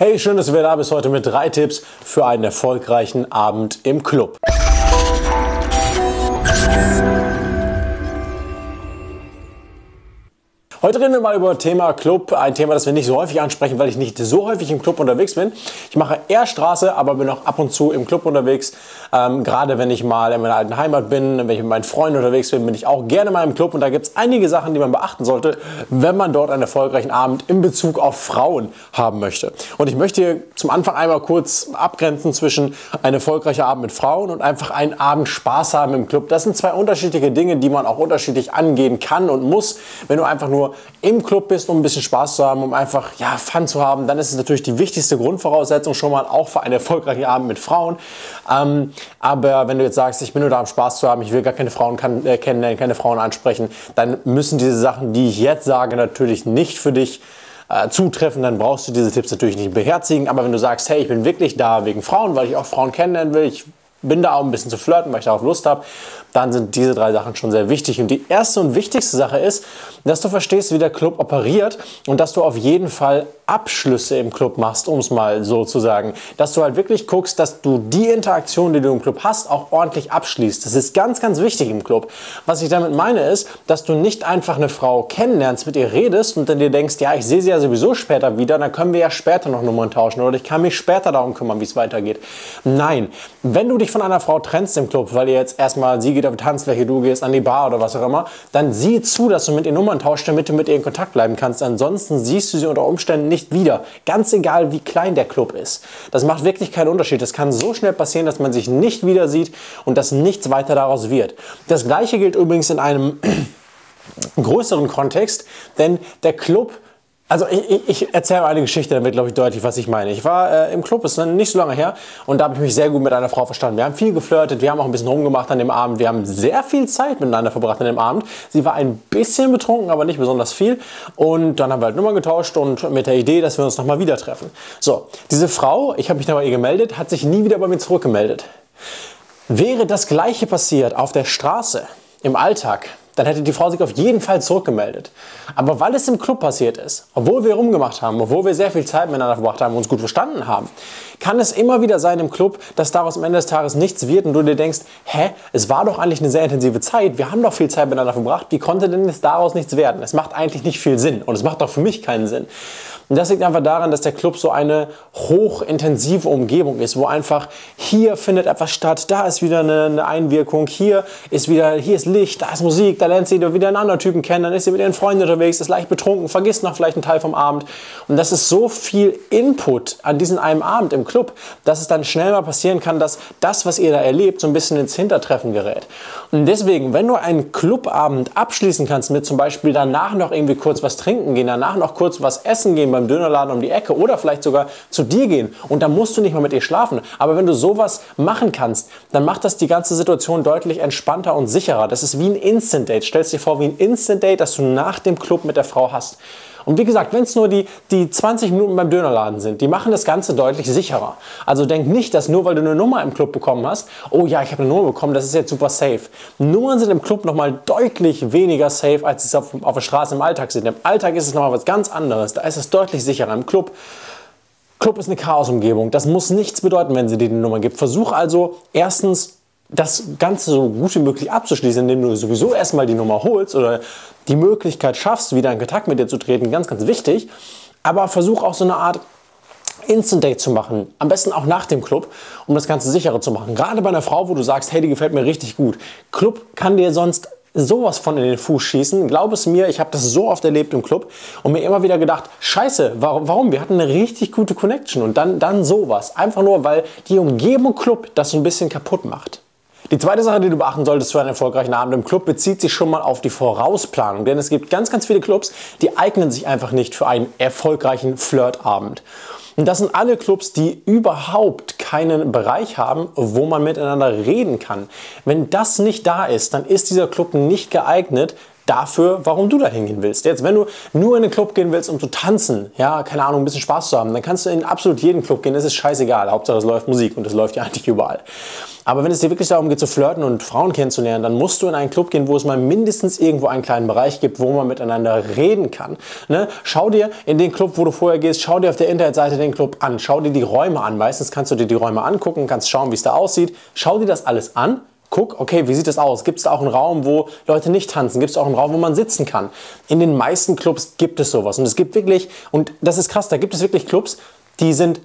Hey, schön, dass du wieder da bist heute mit 3 Tipps für einen erfolgreichen Abend im Club. Heute reden wir mal über das Thema Club, ein Thema, das wir nicht so häufig ansprechen, weil ich nicht so häufig im Club unterwegs bin. Ich mache eher Straße, aber bin auch ab und zu im Club unterwegs. Gerade wenn ich mal in meiner alten Heimat bin, wenn ich mit meinen Freunden unterwegs bin, bin ich auch gerne mal im Club. Und da gibt es einige Sachen, die man beachten sollte, wenn man dort einen erfolgreichen Abend in Bezug auf Frauen haben möchte. Und ich möchte hier zum Anfang einmal kurz abgrenzen zwischen ein erfolgreicher Abend mit Frauen und einfach einen Abend Spaß haben im Club. Das sind zwei unterschiedliche Dinge, die man auch unterschiedlich angehen kann und muss. Wenn du einfach nur im Club bist, um ein bisschen Spaß zu haben, um einfach Fun zu haben, dann ist es natürlich die wichtigste Grundvoraussetzung schon mal auch für einen erfolgreichen Abend mit Frauen. Aber wenn du jetzt sagst, ich bin nur da, um Spaß zu haben, ich will gar keine Frauen kennenlernen, keine Frauen ansprechen, dann müssen diese Sachen, die ich jetzt sage, natürlich nicht für dich zutreffen, dann brauchst du diese Tipps natürlich nicht beherzigen. Aber wenn du sagst, hey, ich bin wirklich da wegen Frauen, weil ich auch Frauen kennenlernen will, ich bin da auch ein bisschen zu flirten, weil ich darauf Lust habe, dann sind diese 3 Sachen schon sehr wichtig. Und die erste und wichtigste Sache ist, dass du verstehst, wie der Club operiert und dass du auf jeden Fall Abschlüsse im Club machst, um es mal so zu sagen. Dass du halt wirklich guckst, dass du die Interaktion, die du im Club hast, auch ordentlich abschließt. Das ist ganz, ganz wichtig im Club. Was ich damit meine ist, dass du nicht einfach eine Frau kennenlernst, mit ihr redest und dann dir denkst, ja, ich sehe sie ja sowieso später wieder, dann können wir ja später noch Nummern tauschen oder ich kann mich später darum kümmern, wie es weitergeht. Nein, wenn du dich von einer Frau trennst im Club, weil ihr jetzt erstmal, sie geht auf die Tanzfläche, du gehst an die Bar oder was auch immer, dann sieh zu, dass du mit ihr Nummern tauscht, damit du mit ihr in Kontakt bleiben kannst. Ansonsten siehst du sie unter Umständen nicht wieder. Ganz egal, wie klein der Club ist. Das macht wirklich keinen Unterschied. Das kann so schnell passieren, dass man sich nicht wieder sieht und dass nichts weiter daraus wird. Das Gleiche gilt übrigens in einem größeren Kontext, denn der Club, also ich erzähle eine Geschichte, dann wird, glaube ich, deutlich, was ich meine. Ich war im Club, ist nicht so lange her, und da habe ich mich sehr gut mit einer Frau verstanden. Wir haben viel geflirtet, wir haben auch ein bisschen rumgemacht an dem Abend, wir haben sehr viel Zeit miteinander verbracht an dem Abend. Sie war ein bisschen betrunken, aber nicht besonders viel, und dann haben wir halt Nummern getauscht und mit der Idee, dass wir uns nochmal wieder treffen. So, diese Frau, ich habe mich dann bei ihr gemeldet, hat sich nie wieder bei mir zurückgemeldet. Wäre das Gleiche passiert auf der Straße, im Alltag, dann hätte die Frau sich auf jeden Fall zurückgemeldet. Aber weil es im Club passiert ist, obwohl wir rumgemacht haben, obwohl wir sehr viel Zeit miteinander verbracht haben und uns gut verstanden haben, kann es immer wieder sein im Club, dass daraus am Ende des Tages nichts wird und du dir denkst, hä, es war doch eigentlich eine sehr intensive Zeit, wir haben doch viel Zeit miteinander verbracht, wie konnte denn jetzt daraus nichts werden? Es macht eigentlich nicht viel Sinn und es macht auch für mich keinen Sinn. Und das liegt einfach daran, dass der Club so eine hochintensive Umgebung ist, wo einfach hier findet etwas statt, da ist wieder eine Einwirkung, hier ist Licht, da ist Musik, da lernst du wieder einen anderen Typen kennen, dann ist sie mit ihren Freunden unterwegs, ist leicht betrunken, vergisst noch vielleicht einen Teil vom Abend. Und das ist so viel Input an diesem einen Abend im Club, dass es dann schnell mal passieren kann, dass das, was ihr da erlebt, so ein bisschen ins Hintertreffen gerät. Und deswegen, wenn du einen Clubabend abschließen kannst mit zum Beispiel danach noch irgendwie kurz was trinken gehen, danach noch kurz was essen gehen beim Dönerladen um die Ecke oder vielleicht sogar zu dir gehen und dann musst du nicht mal mit ihr schlafen. Aber wenn du sowas machen kannst, dann macht das die ganze Situation deutlich entspannter und sicherer. Das ist wie ein Instant Date. Stellst dir vor wie ein Instant Date, das du nach dem Club mit der Frau hast. Und wie gesagt, wenn es nur die 20 Minuten beim Dönerladen sind, die machen das Ganze deutlich sicherer. Also denk nicht, dass nur weil du eine Nummer im Club bekommen hast, oh ja, ich habe eine Nummer bekommen, das ist jetzt super safe. Nummern sind im Club nochmal deutlich weniger safe, als es auf der Straße im Alltag sind. Im Alltag ist es nochmal was ganz anderes, da ist es deutlich sicherer. Im Club ist eine Chaosumgebung, das muss nichts bedeuten, wenn sie dir die Nummer gibt. Versuch also erstens, das Ganze so gut wie möglich abzuschließen, indem du sowieso erstmal die Nummer holst oder die Möglichkeit schaffst, wieder in Kontakt mit dir zu treten, ganz, ganz wichtig. Aber versuch auch so eine Art Instant Date zu machen, am besten auch nach dem Club, um das Ganze sicherer zu machen. Gerade bei einer Frau, wo du sagst, hey, die gefällt mir richtig gut. Club kann dir sonst sowas von in den Fuß schießen. Glaub es mir, ich habe das so oft erlebt im Club und mir immer wieder gedacht, scheiße, warum? Wir hatten eine richtig gute Connection und dann sowas. Einfach nur, weil die Umgebung Club das so ein bisschen kaputt macht. Die zweite Sache, die du beachten solltest für einen erfolgreichen Abend im Club, bezieht sich schon mal auf die Vorausplanung. Denn es gibt ganz, ganz viele Clubs, die eignen sich einfach nicht für einen erfolgreichen Flirtabend. Und das sind alle Clubs, die überhaupt keinen Bereich haben, wo man miteinander reden kann. Wenn das nicht da ist, dann ist dieser Club nicht geeignet dafür, warum du da hingehen willst. Jetzt, wenn du nur in den Club gehen willst, um zu tanzen, ja, keine Ahnung, ein bisschen Spaß zu haben, dann kannst du in absolut jeden Club gehen, es ist scheißegal. Hauptsache, es läuft Musik und es läuft ja eigentlich überall. Aber wenn es dir wirklich darum geht zu flirten und Frauen kennenzulernen, dann musst du in einen Club gehen, wo es mal mindestens irgendwo einen kleinen Bereich gibt, wo man miteinander reden kann. Ne? Schau dir in den Club, wo du vorher gehst, schau dir auf der Internetseite den Club an, schau dir die Räume an. Meistens kannst du dir die Räume angucken, kannst schauen, wie es da aussieht. Schau dir das alles an. Guck, okay, wie sieht das aus? Gibt es da auch einen Raum, wo Leute nicht tanzen? Gibt es auch einen Raum, wo man sitzen kann? In den meisten Clubs gibt es sowas. Und es gibt wirklich, und das ist krass, da gibt es wirklich Clubs, die sind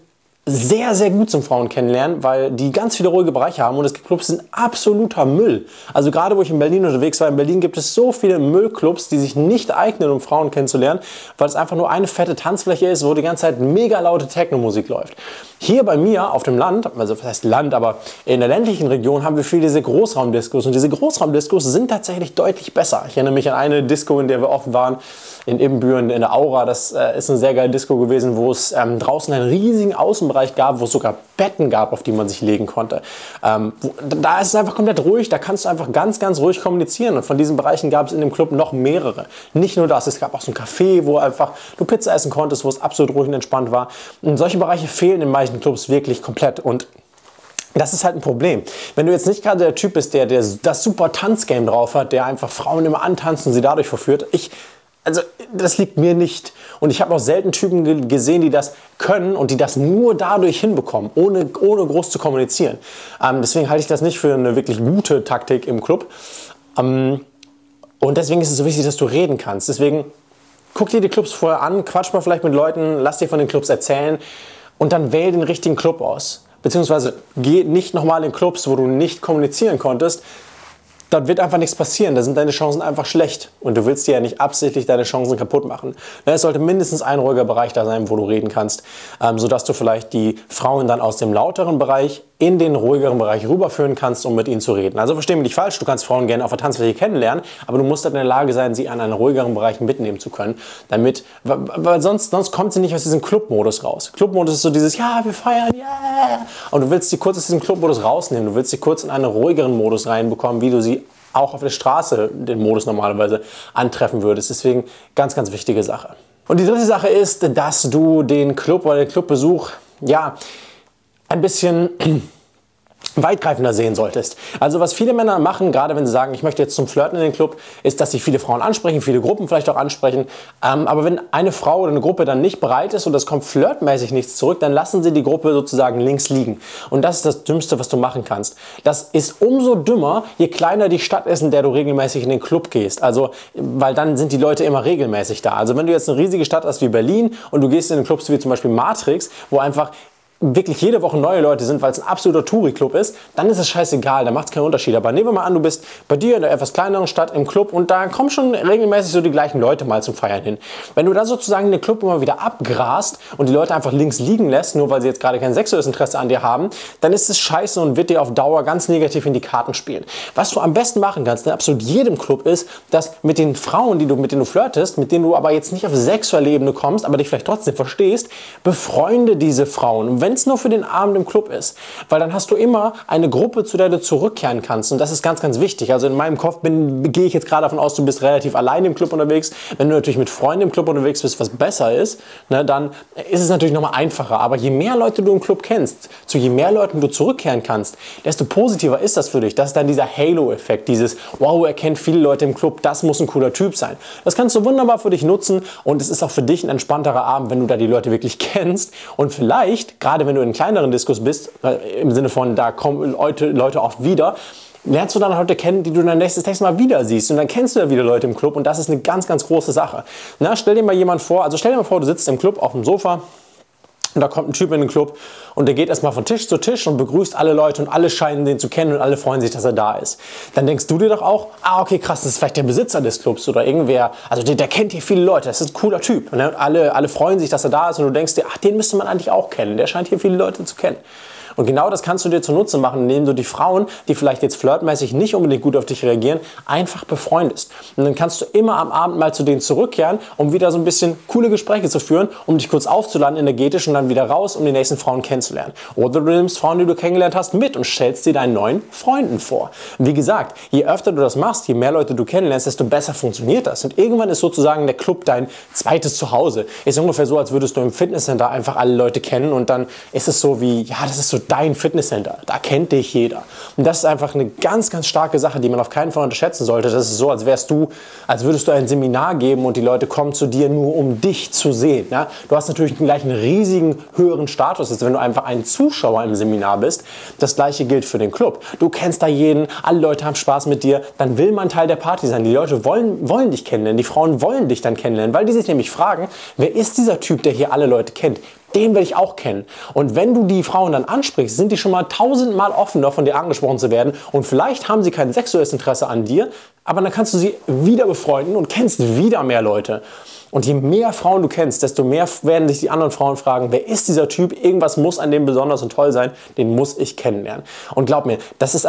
sehr, sehr gut zum Frauen kennenlernen, weil die ganz viele ruhige Bereiche haben und es gibt Clubs, die sind absoluter Müll. Also gerade, wo ich in Berlin unterwegs war, in Berlin gibt es so viele Müllclubs, die sich nicht eignen, um Frauen kennenzulernen, weil es einfach nur eine fette Tanzfläche ist, wo die ganze Zeit mega laute Techno-Musik läuft. Hier bei mir auf dem Land, also das heißt Land, aber in der ländlichen Region haben wir viel diese Großraumdiskos und diese Großraumdiskos sind tatsächlich deutlich besser. Ich erinnere mich an eine Disco, in der wir oft waren, in Ibbenbüren, in der Aura. Das ist eine sehr geile Disco gewesen, wo es draußen einen riesigen Außenbereich gab, wo es sogar Betten gab, auf die man sich legen konnte. Da ist es einfach komplett ruhig, da kannst du einfach ganz, ganz ruhig kommunizieren und von diesen Bereichen gab es in dem Club noch mehrere. Nicht nur das, es gab auch so ein Café, wo einfach du Pizza essen konntest, wo es absolut ruhig und entspannt war. Und solche Bereiche fehlen in manchen Clubs wirklich komplett und das ist halt ein Problem. Wenn du jetzt nicht gerade der Typ bist, der das super Tanzgame drauf hat, der einfach Frauen immer antanzt und sie dadurch verführt, also das liegt mir nicht. Und ich habe auch selten Typen gesehen, die das können und die das nur dadurch hinbekommen, ohne groß zu kommunizieren. Deswegen halte ich das nicht für eine wirklich gute Taktik im Club. Und deswegen ist es so wichtig, dass du reden kannst. Deswegen guck dir die Clubs vorher an, quatsch mal vielleicht mit Leuten, lass dir von den Clubs erzählen. Und dann wähl den richtigen Club aus. Beziehungsweise geh nicht nochmal in Clubs, wo du nicht kommunizieren konntest. Dort wird einfach nichts passieren. Da sind deine Chancen einfach schlecht. Und du willst dir ja nicht absichtlich deine Chancen kaputt machen. Es sollte mindestens ein ruhiger Bereich da sein, wo du reden kannst, sodass du vielleicht die Frauen dann aus dem lauteren Bereich in den ruhigeren Bereich rüberführen kannst, um mit ihnen zu reden. Also versteh mich nicht falsch, du kannst Frauen gerne auf der Tanzfläche kennenlernen, aber du musst halt in der Lage sein, sie an einen ruhigeren Bereich mitnehmen zu können, damit, weil sonst kommt sie nicht aus diesem Clubmodus raus. Clubmodus ist so dieses, ja, wir feiern, yeah! Und du willst sie kurz aus diesem Clubmodus rausnehmen, du willst sie kurz in einen ruhigeren Modus reinbekommen, wie du sie auch auf der Straße, den Modus normalerweise, antreffen würdest. Deswegen ganz, ganz wichtige Sache. Und die dritte Sache ist, dass du den Club oder den Clubbesuch, ja, ein bisschen weitgreifender sehen solltest. Also was viele Männer machen, gerade wenn sie sagen, ich möchte jetzt zum Flirten in den Club, ist, dass sie viele Frauen ansprechen, viele Gruppen vielleicht auch ansprechen. Aber wenn eine Frau oder eine Gruppe dann nicht bereit ist und es kommt flirtmäßig nichts zurück, dann lassen sie die Gruppe sozusagen links liegen. Und das ist das Dümmste, was du machen kannst. Das ist umso dümmer, je kleiner die Stadt ist, in der du regelmäßig in den Club gehst. Also, weil dann sind die Leute immer regelmäßig da. Also wenn du jetzt eine riesige Stadt hast wie Berlin und du gehst in den Clubs wie zum Beispiel Matrix, wo einfach wirklich jede Woche neue Leute sind, weil es ein absoluter Touri-Club ist, dann ist es scheißegal, da macht es keinen Unterschied. Aber nehmen wir mal an, du bist bei dir in einer etwas kleineren Stadt im Club und da kommen schon regelmäßig so die gleichen Leute mal zum Feiern hin. Wenn du da sozusagen den Club immer wieder abgrast und die Leute einfach links liegen lässt, nur weil sie jetzt gerade kein sexuelles Interesse an dir haben, dann ist es scheiße und wird dir auf Dauer ganz negativ in die Karten spielen. Was du am besten machen kannst, in absolut jedem Club ist, dass mit den Frauen, mit denen du flirtest, mit denen du aber jetzt nicht auf sexuelle Ebene kommst, aber dich vielleicht trotzdem verstehst, befreunde diese Frauen. Und wenn es nur für den Abend im Club ist, weil dann hast du immer eine Gruppe, zu der du zurückkehren kannst und das ist ganz, ganz wichtig. Also in meinem Kopf gehe ich jetzt gerade davon aus, du bist relativ allein im Club unterwegs. Wenn du natürlich mit Freunden im Club unterwegs bist, was besser ist, ne, dann ist es natürlich nochmal einfacher. Aber je mehr Leute du im Club kennst, zu je mehr Leuten du zurückkehren kannst, desto positiver ist das für dich. Das ist dann dieser Halo-Effekt, dieses, wow, er kennt viele Leute im Club, das muss ein cooler Typ sein. Das kannst du wunderbar für dich nutzen und es ist auch für dich ein entspannterer Abend, wenn du da die Leute wirklich kennst und vielleicht, gerade wenn du in kleineren Diskos bist, im Sinne von, da kommen Leute oft wieder, lernst du dann Leute kennen, die du dann nächstes Mal wieder siehst. Und dann kennst du ja wieder Leute im Club und das ist eine ganz, ganz große Sache. Na, stell dir mal vor, du sitzt im Club auf dem Sofa und da kommt ein Typ in den Club und der geht erstmal von Tisch zu Tisch und begrüßt alle Leute und alle scheinen den zu kennen und alle freuen sich, dass er da ist. Dann denkst du dir doch auch, ah okay krass, das ist vielleicht der Besitzer des Clubs oder irgendwer, also der kennt hier viele Leute, das ist ein cooler Typ. Und alle freuen sich, dass er da ist und du denkst dir, ach den müsste man eigentlich auch kennen, der scheint hier viele Leute zu kennen. Und genau das kannst du dir zunutze machen, indem du die Frauen, die vielleicht jetzt flirtmäßig nicht unbedingt gut auf dich reagieren, einfach befreundest. Und dann kannst du immer am Abend mal zu denen zurückkehren, um wieder so ein bisschen coole Gespräche zu führen, um dich kurz aufzuladen energetisch und dann wieder raus, um die nächsten Frauen kennenzulernen. Oder du nimmst Frauen, die du kennengelernt hast, mit und stellst sie deinen neuen Freunden vor. Und wie gesagt, je öfter du das machst, je mehr Leute du kennenlernst, desto besser funktioniert das. Und irgendwann ist sozusagen der Club dein zweites Zuhause. Ist ungefähr so, als würdest du im Fitnesscenter einfach alle Leute kennen und dann ist es so wie, ja, das ist so dein Fitnesscenter. Da kennt dich jeder. Und das ist einfach eine ganz, ganz starke Sache, die man auf keinen Fall unterschätzen sollte. Das ist so, als würdest du ein Seminar geben und die Leute kommen zu dir nur, um dich zu sehen. Ja? Du hast natürlich gleich einen riesigen, höheren Status, als wenn du einfach ein Zuschauer im Seminar bist. Das Gleiche gilt für den Club. Du kennst da jeden, alle Leute haben Spaß mit dir, dann will man Teil der Party sein. Die Leute wollen dich kennenlernen, die Frauen wollen dich dann kennenlernen, weil die sich nämlich fragen, wer ist dieser Typ, der hier alle Leute kennt? Den will ich auch kennen. Und wenn du die Frauen dann ansprichst, sind die schon mal 1000-mal offener, von dir angesprochen zu werden. Und vielleicht haben sie kein sexuelles Interesse an dir, aber dann kannst du sie wieder befreunden und kennst wieder mehr Leute. Und je mehr Frauen du kennst, desto mehr werden dich die anderen Frauen fragen, wer ist dieser Typ? Irgendwas muss an dem besonders und toll sein, den muss ich kennenlernen. Und glaub mir, das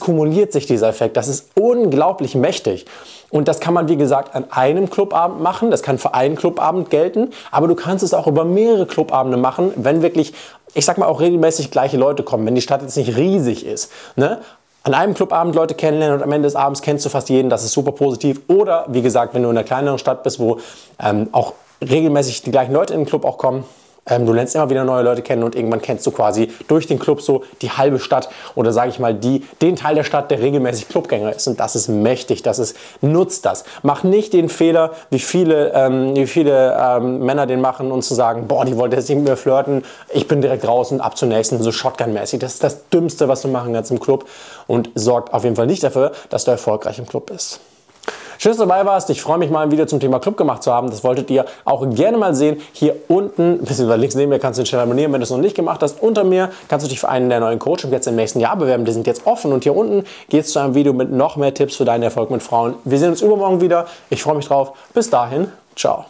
kumuliert sich, dieser Effekt. Das ist unglaublich mächtig. Und das kann man, wie gesagt, an einem Clubabend machen. Das kann für einen Clubabend gelten. Aber du kannst es auch über mehrere Clubabende machen, wenn wirklich, ich sag mal, auch regelmäßig gleiche Leute kommen, wenn die Stadt jetzt nicht riesig ist, ne? An einem Clubabend Leute kennenlernen und am Ende des Abends kennst du fast jeden, das ist super positiv. Oder, wie gesagt, wenn du in einer kleineren Stadt bist, wo auch regelmäßig die gleichen Leute in den Club auch kommen, du lernst immer wieder neue Leute kennen und irgendwann kennst du quasi durch den Club so die halbe Stadt oder sage ich mal den Teil der Stadt, der regelmäßig Clubgänger ist. Und das ist mächtig, nutzt das. Mach nicht den Fehler, wie viele Männer den machen und zu sagen, boah, die wollte jetzt nicht mit mir flirten, ich bin direkt raus und ab zur nächsten, so Shotgun-mäßig. Das ist das Dümmste, was du machen kannst im Club und sorgt auf jeden Fall nicht dafür, dass du erfolgreich im Club bist. Schön, dass du dabei warst. Ich freue mich, mal ein Video zum Thema Club gemacht zu haben. Das wolltet ihr auch gerne mal sehen. Hier unten, beziehungsweise links neben mir, kannst du den Channel abonnieren, wenn du es noch nicht gemacht hast. Unter mir kannst du dich für einen der neuen Coachings jetzt im nächsten Jahr bewerben. Die sind jetzt offen. Und hier unten geht es zu einem Video mit noch mehr Tipps für deinen Erfolg mit Frauen. Wir sehen uns übermorgen wieder. Ich freue mich drauf. Bis dahin. Ciao.